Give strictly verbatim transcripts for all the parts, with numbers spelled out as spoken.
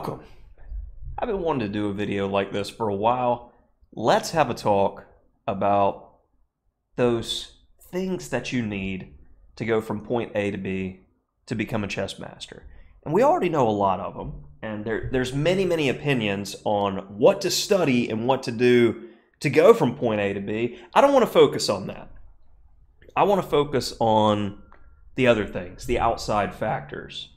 Welcome. I've been wanting to do a video like this for a while. Let's have a talk about those things that you need to go from point A to B to become a chess master. And we already know a lot of them, and there, there's many, many opinions on what to study and what to do to go from point A to B. I don't want to focus on that. I want to focus on the other things, the outside factors.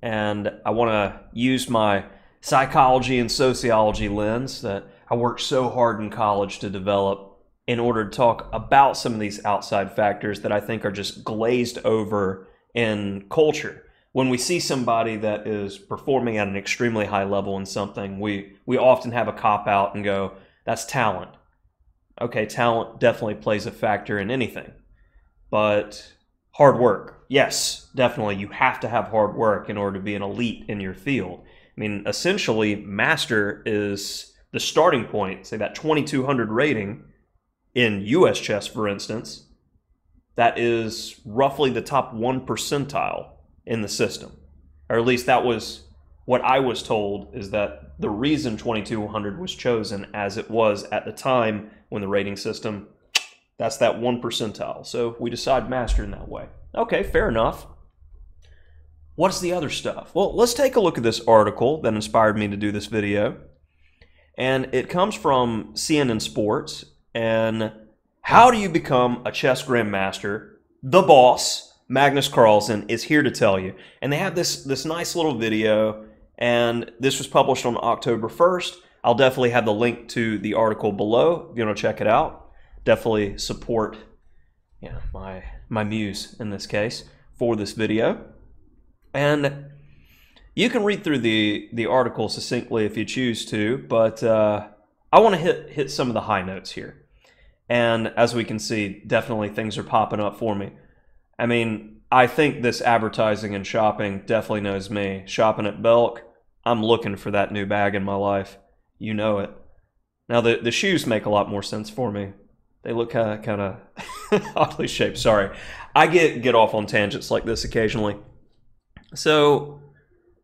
And I want to use my psychology and sociology lens that I worked so hard in college to develop in order to talk about some of these outside factors that I think are just glazed over in culture. When we see somebody that is performing at an extremely high level in something, we, we often have a cop-out and go, that's talent. Okay, talent definitely plays a factor in anything, but hard work. Yes, definitely. You have to have hard work in order to be an elite in your field. I mean, essentially, master is the starting point, say that twenty-two hundred rating in U S chess, for instance. That is roughly the top one percentile in the system. Or at least that was what I was told, is that the reason twenty-two hundred was chosen as it was at the time when the rating system, that's that one percentile. So we decide master in that way. Okay, fair enough. What's the other stuff? Well, let's take a look at this article that inspired me to do this video. And it comes from C N N Sports. And how do you become a chess grandmaster? The boss, Magnus Carlsen, is here to tell you. And they have this, this nice little video. And this was published on October first. I'll definitely have the link to the article below if you want to check it out. Definitely support, yeah, my my muse in this case for this video, and you can read through the the article succinctly if you choose to. But uh, I want to hit hit some of the high notes here, and as we can see, definitely things are popping up for me. I mean, I think this advertising and shopping definitely knows me. Shopping at Belk, I'm looking for that new bag in my life. You know it. Now the the shoes make a lot more sense for me. They look kind of, kind of oddly shaped. Sorry, I get get off on tangents like this occasionally. So,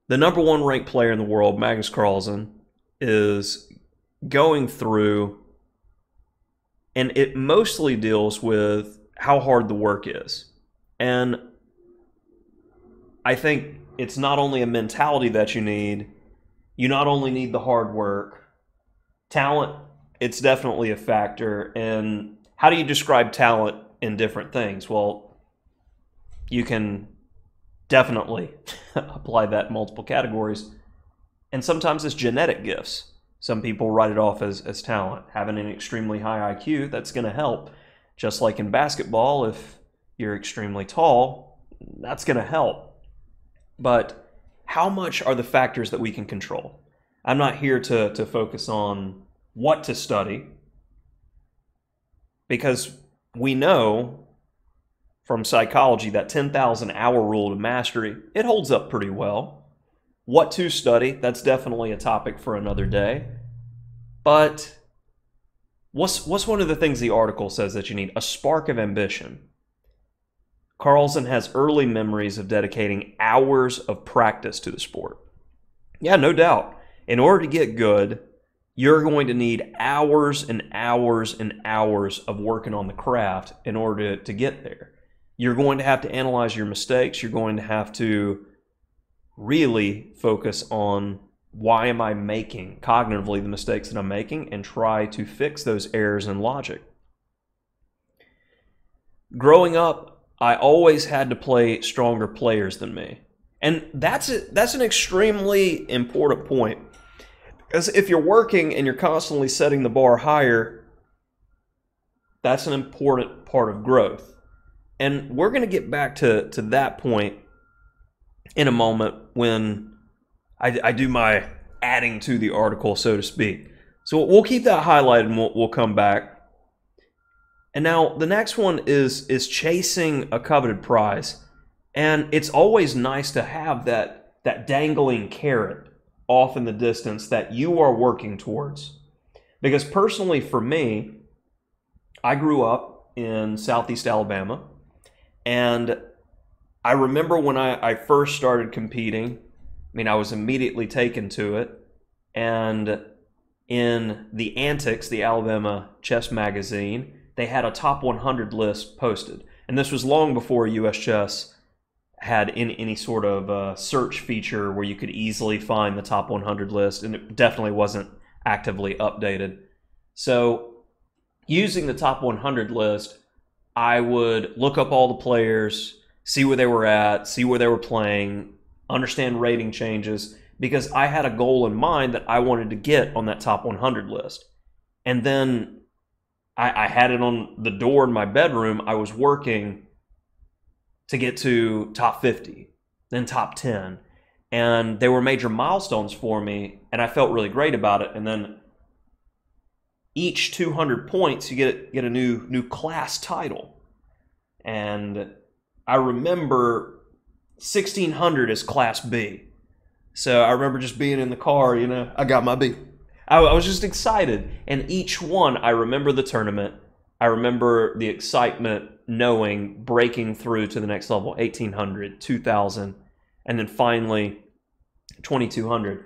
the number one ranked player in the world, Magnus Carlsen, is going through, and it mostly deals with how hard the work is. And I think it's not only a mentality that you need. You not only need the hard work, talent. It's definitely a factor. And how do you describe talent in different things? Well, you can definitely apply that in multiple categories. And sometimes it's genetic gifts. Some people write it off as, as talent. Having an extremely high I Q, that's going to help. Just like in basketball, if you're extremely tall, that's going to help. But how much are the factors that we can control? I'm not here to, to focus on what to study, because we know from psychology that ten thousand hour rule to mastery, it holds up pretty well. What to study, that's definitely a topic for another day. But what's, what's one of the things the article says that you need? A spark of ambition. Carlsen has early memories of dedicating hours of practice to the sport. Yeah, no doubt. In order to get good, you're going to need hours and hours and hours of working on the craft in order to get there. You're going to have to analyze your mistakes. You're going to have to really focus on, why am I making cognitively the mistakes that I'm making, and try to fix those errors in logic. Growing up, I always had to play stronger players than me. And that's a, that's an extremely important point. Because if you're working and you're constantly setting the bar higher, that's an important part of growth. And we're going to get back to, to that point in a moment when I, I do my adding to the article, so to speak. So we'll keep that highlighted and we'll, we'll come back. And now the next one is, is chasing a coveted prize. And it's always nice to have that, that dangling carrot off in the distance that you are working towards. Because personally for me, I grew up in Southeast Alabama, and I remember when I, I first started competing, I mean, I was immediately taken to it. And in the Antics, the Alabama Chess Magazine, they had a top one hundred list posted. And this was long before U S Chess had any, any sort of uh, search feature where you could easily find the top one hundred list. And it definitely wasn't actively updated. So using the top one hundred list, I would look up all the players, see where they were at, see where they were playing, understand rating changes, because I had a goal in mind that I wanted to get on that top one hundred list. And then I, I had it on the door in my bedroom. I was working to get to top fifty, then top ten. And they were major milestones for me, and I felt really great about it. And then each two hundred points, you get get a new new class title. And I remember sixteen hundred is class B. So I remember just being in the car, you know, I got my B. I, I was just excited. And each one, I remember the tournament. I remember the excitement knowing breaking through to the next level, eighteen hundred, two thousand, and then finally twenty-two hundred.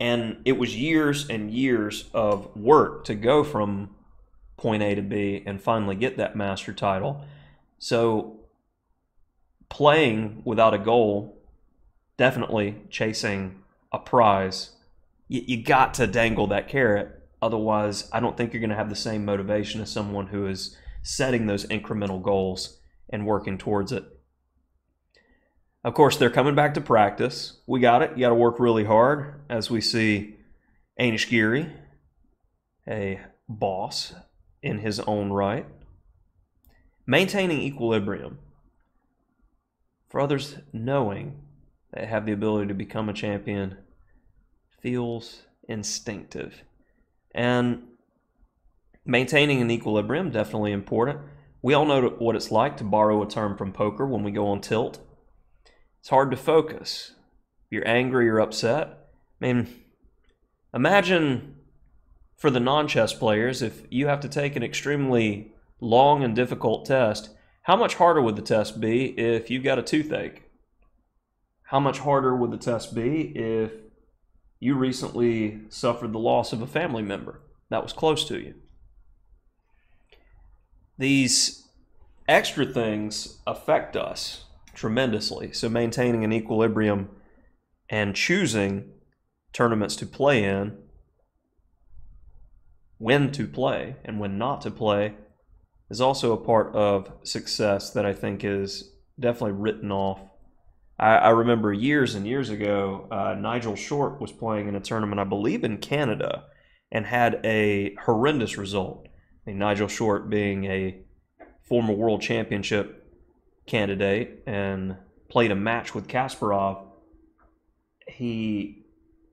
And it was years and years of work to go from point A to B and finally get that master title. So playing without a goal, definitely chasing a prize, you, you got to dangle that carrot. Otherwise, I don't think you're going to have the same motivation as someone who is setting those incremental goals and working towards it. Of course, they're coming back to practice. We got it. You got to work really hard, as we see Anish Giri, a boss in his own right, maintaining equilibrium. For others, knowing they have the ability to become a champion feels instinctive. And maintaining an equilibrium, definitely important. We all know what it's like, to borrow a term from poker, when we go on tilt. It's hard to focus. If you're angry or upset, I mean, imagine for the non-chess players, if you have to take an extremely long and difficult test, how much harder would the test be if you've got a toothache? How much harder would the test be if you recently suffered the loss of a family member that was close to you? These extra things affect us tremendously. So maintaining an equilibrium and choosing tournaments to play in, when to play and when not to play, is also a part of success that I think is definitely written off. I, I remember years and years ago, uh, Nigel Short was playing in a tournament, I believe in Canada, and had a horrendous result. I mean, Nigel Short being a former world championship candidate and played a match with Kasparov, he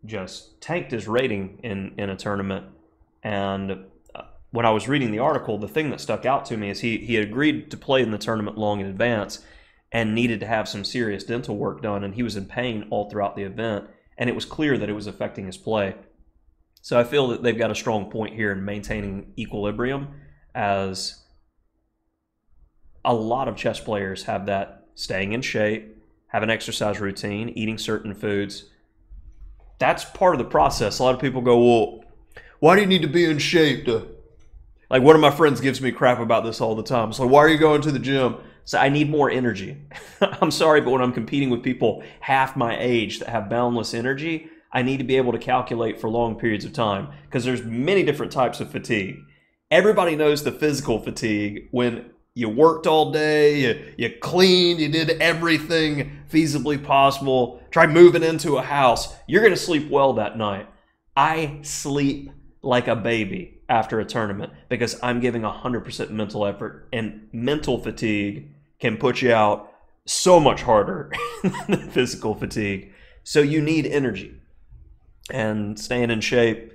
just tanked his rating in, in a tournament. And when I was reading the article, the thing that stuck out to me is he, he had agreed to play in the tournament long in advance and needed to have some serious dental work done, and he was in pain all throughout the event, and it was clear that it was affecting his play. So I feel that they've got a strong point here in maintaining equilibrium, as a lot of chess players have that, staying in shape, have an exercise routine, eating certain foods. That's part of the process. A lot of people go, well, why do you need to be in shape to... Like, one of my friends gives me crap about this all the time. It's like, why are you going to the gym? So I need more energy. I'm sorry, but when I'm competing with people half my age that have boundless energy, I need to be able to calculate for long periods of time, because there's many different types of fatigue. Everybody knows the physical fatigue, when you worked all day, you, you cleaned, you did everything feasibly possible. Try moving into a house. You're going to sleep well that night. I sleep like a baby after a tournament because I'm giving one hundred percent mental effort, and mental fatigue can put you out so much harder than physical fatigue. So you need energy. And staying in shape,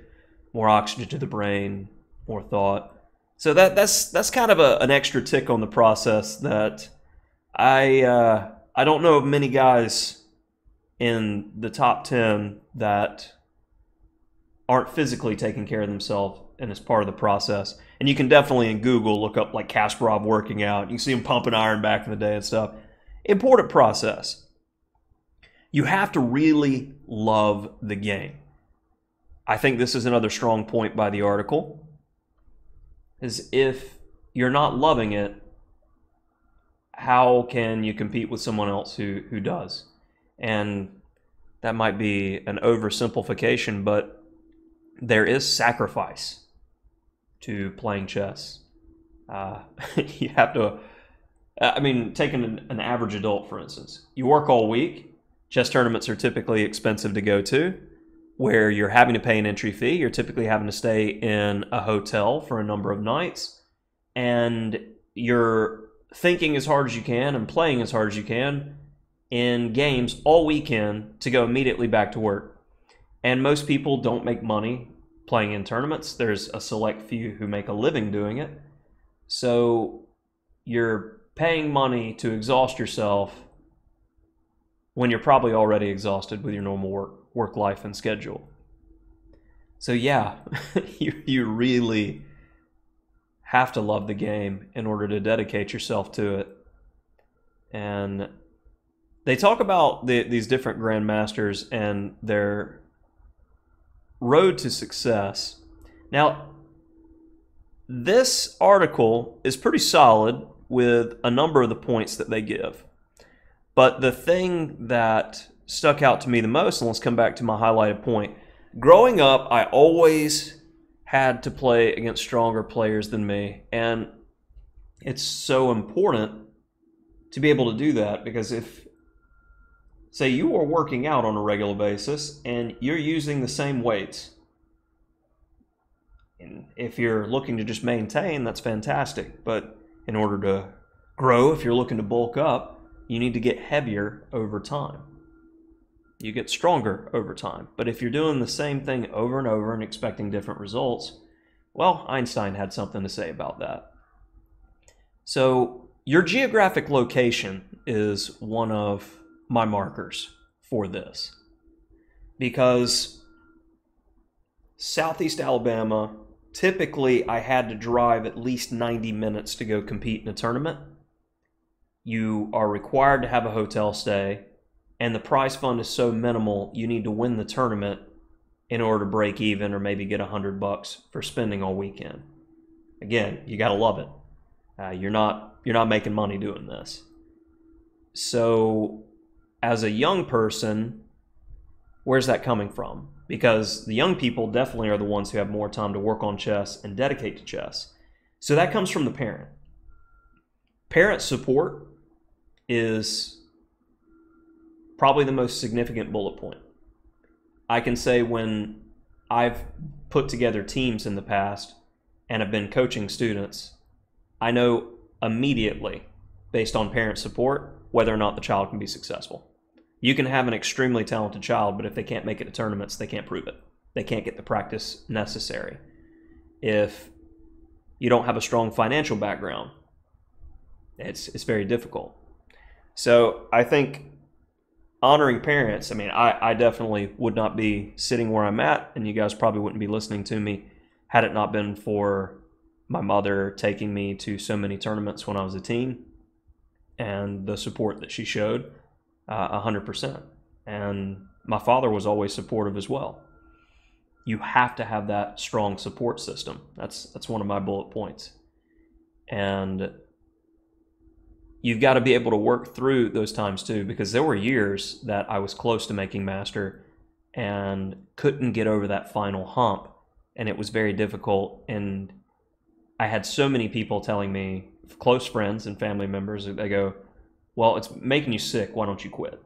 more oxygen to the brain, more thought. So that that's that's kind of a, an extra tick on the process that I uh, I don't know of many guys in the top ten that aren't physically taking care of themselves, and it's part of the process. And you can definitely in Google look up like Kasparov working out. You can see him pumping iron back in the day and stuff. Important process. You have to really love the game. I think this is another strong point by the article, is if you're not loving it, how can you compete with someone else who, who does? And that might be an oversimplification, but there is sacrifice to playing chess. Uh, you have to, I mean, taking an, an average adult, for instance, you work all week. Chess tournaments are typically expensive to go to, where you're having to pay an entry fee. You're typically having to stay in a hotel for a number of nights, and you're thinking as hard as you can and playing as hard as you can in games all weekend to go immediately back to work. And most people don't make money playing in tournaments. There's a select few who make a living doing it. So you're paying money to exhaust yourself when you're probably already exhausted with your normal work, work life and schedule. So yeah, you, you really have to love the game in order to dedicate yourself to it. And they talk about the, these different grandmasters and their road to success. Now, this article is pretty solid with a number of the points that they give. But the thing that stuck out to me the most, and let's come back to my highlighted point, growing up, I always had to play against stronger players than me. And it's so important to be able to do that, because if, say, you are working out on a regular basis and you're using the same weights, and if you're looking to just maintain, that's fantastic. But in order to grow, if you're looking to bulk up, you need to get heavier over time. You get stronger over time. But if you're doing the same thing over and over and expecting different results, well, Einstein had something to say about that. So your geographic location is one of my markers for this, because Southeast Alabama, typically I had to drive at least ninety minutes to go compete in a tournament. You are required to have a hotel stay, and the prize fund is so minimal, you need to win the tournament in order to break even or maybe get a hundred bucks for spending all weekend. Again, you gotta love it. Uh, you're not you're not making money doing this. So as a young person, where's that coming from? Because the young people definitely are the ones who have more time to work on chess and dedicate to chess. So that comes from the parent. Parent support is probably the most significant bullet point. I can say when I've put together teams in the past and have been coaching students, I know immediately, based on parent support, whether or not the child can be successful. You can have an extremely talented child, but if they can't make it to tournaments, they can't prove it. They can't get the practice necessary. If you don't have a strong financial background, it's, it's very difficult. So I think honoring parents, I mean, I, I definitely would not be sitting where I'm at, and you guys probably wouldn't be listening to me had it not been for my mother taking me to so many tournaments when I was a teen, and the support that she showed, uh, one hundred percent. And my father was always supportive as well. You have to have that strong support system. That's, that's one of my bullet points. And you've got to be able to work through those times too, because there were years that I was close to making master and couldn't get over that final hump, and it was very difficult. And I had so many people telling me, close friends and family members, they go, well, it's making you sick, why don't you quit?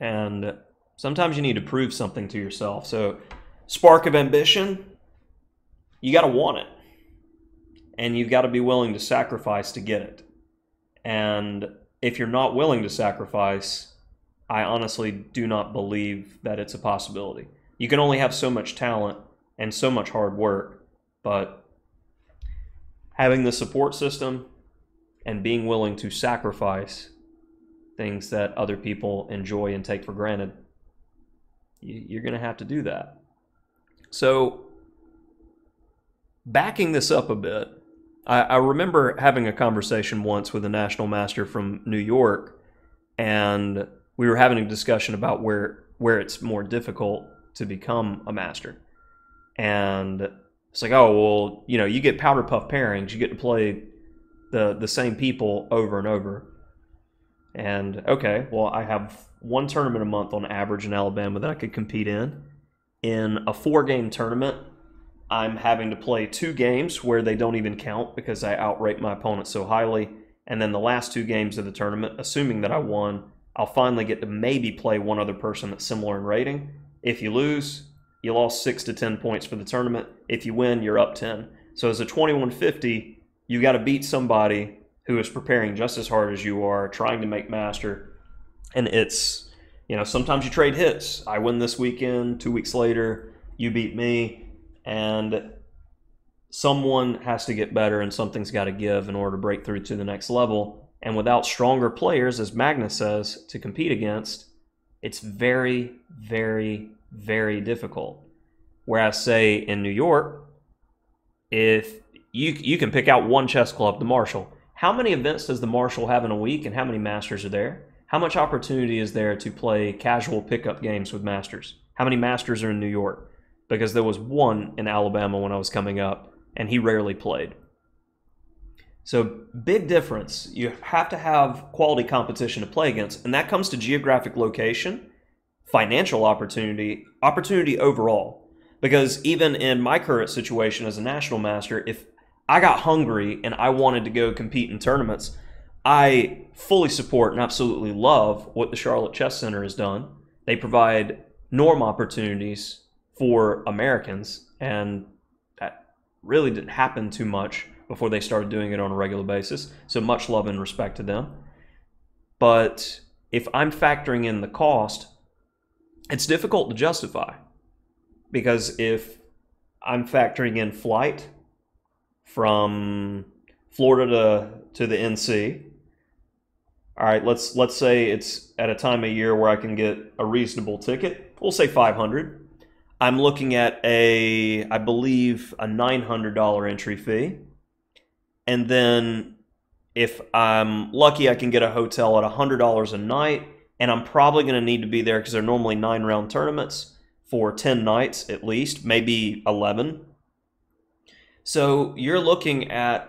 And sometimes you need to prove something to yourself. So spark of ambition, you got to want it, and you've got to be willing to sacrifice to get it. And if you're not willing to sacrifice, I honestly do not believe that it's a possibility. You can only have so much talent and so much hard work, but having the support system and being willing to sacrifice things that other people enjoy and take for granted, you're going to have to do that. So backing this up a bit, I, I remember having a conversation once with a national master from New York, and we were having a discussion about where where it's more difficult to become a master. And it's like, oh, well, you know, you get powder puff pairings, you get to play the the same people over and over. And okay, well, I have one tournament a month on average in Alabama that I could compete in. In a four-game tournament, I'm having to play two games where they don't even count because I outrate my opponent so highly. And then the last two games of the tournament, assuming that I won, I'll finally get to maybe play one other person that's similar in rating. If you lose, you lost six to ten points for the tournament. If you win, you're up ten. So as a twenty-one fifty, you got to beat somebody who is preparing just as hard as you are, trying to make master. And it's, you know, sometimes you trade hits. I win this weekend, two weeks later, you beat me. And someone has to get better and something's got to give in order to break through to the next level. And without stronger players, as Magnus says, to compete against, it's very, very, very difficult. Whereas, say, in New York, if you, you can pick out one chess club, the Marshall. How many events does the Marshall have in a week and how many masters are there? How much opportunity is there to play casual pickup games with masters? How many masters are in New York? Because there was one in Alabama when I was coming up, and he rarely played. So, big difference. You have to have quality competition to play against, and that comes to geographic location, financial opportunity, opportunity overall. Because even in my current situation as a national master, if I got hungry and I wanted to go compete in tournaments, I fully support and absolutely love what the Charlotte Chess Center has done. They provide norm opportunities for Americans, and that really didn't happen too much before they started doing it on a regular basis. So much love and respect to them. But if I'm factoring in the cost, it's difficult to justify, because if I'm factoring in flight from Florida to, to the N C. All right, let's let's say it's at a time of year where I can get a reasonable ticket. We'll say five hundred. I'm looking at a, I believe, a nine hundred dollar entry fee. And then if I'm lucky, I can get a hotel at one hundred dollars a night. And I'm probably going to need to be there because they're normally nine round tournaments for ten nights at least, maybe eleven. So you're looking at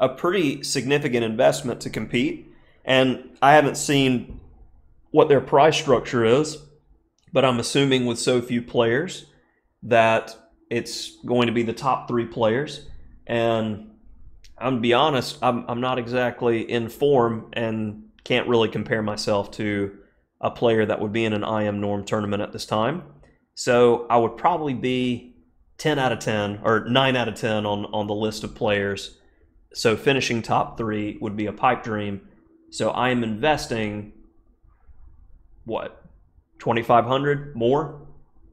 a pretty significant investment to compete. And I haven't seen what their price structure is, but I'm assuming with so few players that it's going to be the top three players. And I'm gonna be honest, I'm, I'm not exactly in form and can't really compare myself to a player that would be in an I M Norm tournament at this time. So I would probably be ten out of ten or nine out of ten on, on the list of players. So finishing top three would be a pipe dream. So I am investing, what, twenty-five hundred dollars more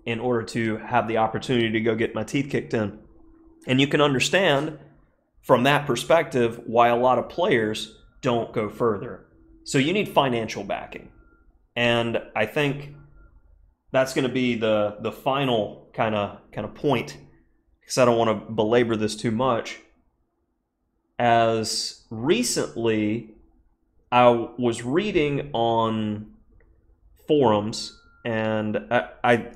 in order to have the opportunity to go get my teeth kicked in. And you can understand from that perspective why a lot of players don't go further. So you need financial backing. And I think that's going to be the, the final kind of kind of point, because I don't want to belabor this too much. As recently, I was reading on forums, and I, I,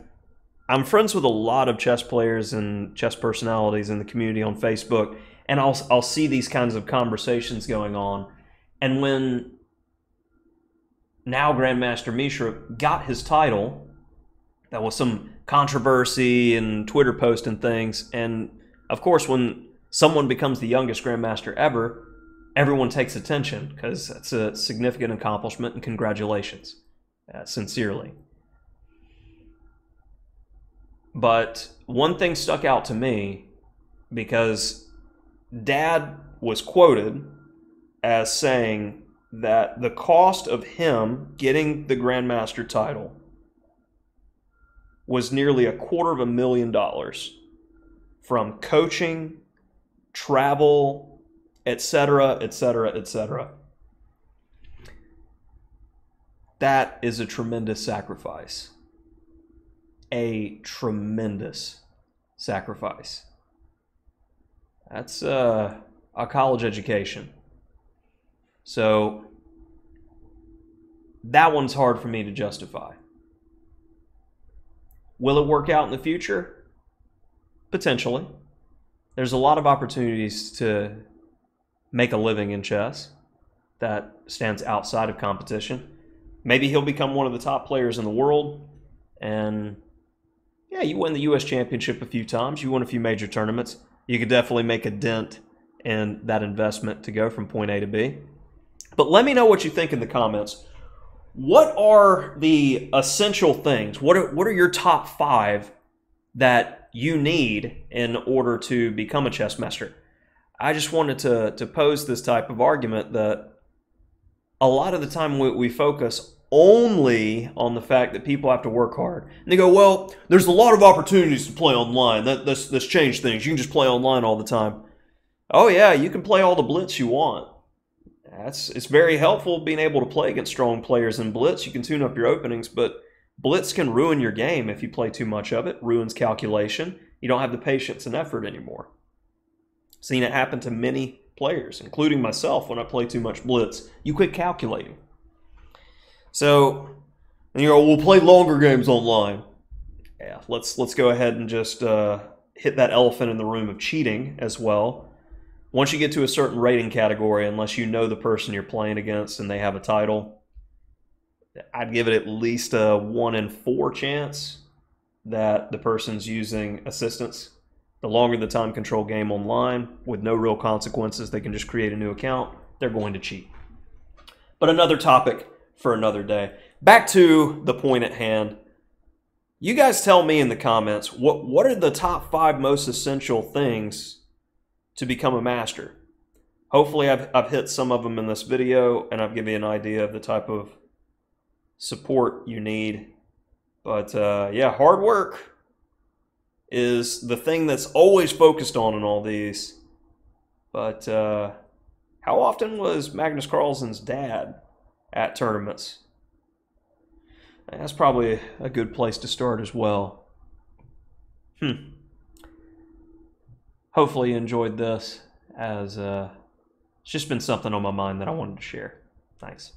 I'm friends with a lot of chess players and chess personalities in the community on Facebook, and I'll, I'll see these kinds of conversations going on. And when now Grandmaster Mishra got his title, there was some controversy and Twitter posts and things, and of course when someone becomes the youngest grandmaster ever, everyone takes attention because that's a significant accomplishment, and congratulations, uh, sincerely. But one thing stuck out to me, because Dad was quoted as saying that the cost of him getting the grandmaster title was nearly a quarter of a million dollars from coaching, travel, et cetera, et cetera, et cetera. That is a tremendous sacrifice. A tremendous sacrifice. That's uh, a college education. So That one's hard for me to justify. Will it work out in the future? Potentially. There's a lot of opportunities to make a living in chess that stands outside of competition. Maybe he'll become one of the top players in the world, and yeah, you win the U S Championship a few times, you win a few major tournaments, you could definitely make a dent in that investment to go from point A to B. But let me know what you think in the comments. What are the essential things? What are, what are your top five that you need in order to become a chess master? I just wanted to, to pose this type of argument that a lot of the time we, we focus only on the fact that people have to work hard. And they go, well, there's a lot of opportunities to play online. That, that's, that's changed things. You can just play online all the time. Oh yeah, you can play all the blitz you want. That's, it's very helpful being able to play against strong players in blitz. You can tune up your openings, but blitz can ruin your game if you play too much of it. Ruins calculation. You don't have the patience and effort anymore. Seen it happen to many players, including myself, when I play too much blitz. You quit calculating. So, and you go, we'll play longer games online. Yeah, let's let's go ahead and just uh, hit that elephant in the room of cheating as well. Once you get to a certain rating category, unless you know the person you're playing against and they have a title, I'd give it at least a one in four chance that the person's using assistance. The longer the time control game online, with no real consequences, they can just create a new account, they're going to cheat. But another topic for another day. Back to the point at hand. You guys tell me in the comments, what, what are the top five most essential things to become a master? Hopefully I've, I've hit some of them in this video, and I've given you an idea of the type of support you need. But uh, yeah, hard work is the thing that's always focused on in all these. But uh, how often was Magnus Carlsen's dad at tournaments? That's probably a good place to start as well. Hmm. Hopefully you enjoyed this, as uh, it's just been something on my mind that I wanted to share. Thanks.